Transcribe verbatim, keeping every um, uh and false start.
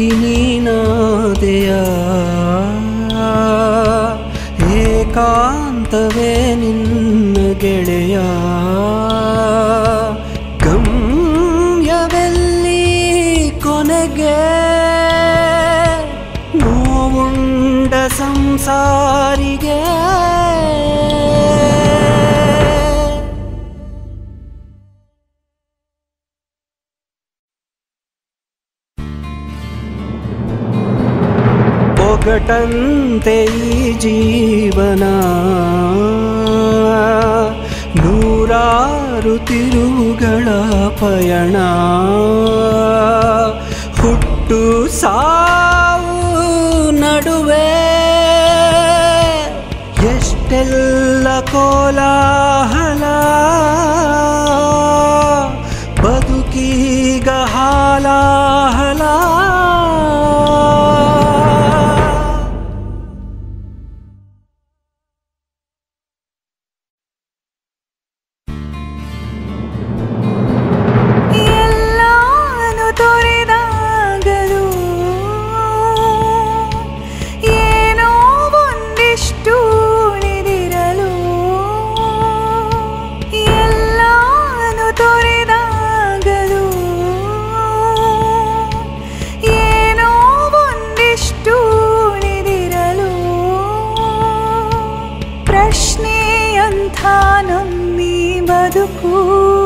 भगिनी ना दया एकांतवे निन्न ಗೆಳೆಯಾ ಗಮ್ಯವೆಲ್ಲಿ ಕೊನೆಗೆ ನೋವುಂಡ ಸಂಸಾರಿಗೆ ಒಗಟಂತೆ ಈ ಜೀವನ ನೂರಾರು ತಿರುವುಗಳ ಪಯಣ ಹುಟ್ಟು ಸಾವು ನಡುವೆ ಎಷ್ಟೆಲ್ಲ ಕೋಲಾಹಲ ಬದುಕೀಗ ಹಾಲಾಹಲ प्रश्ने अंथा नम्मी बदुकु।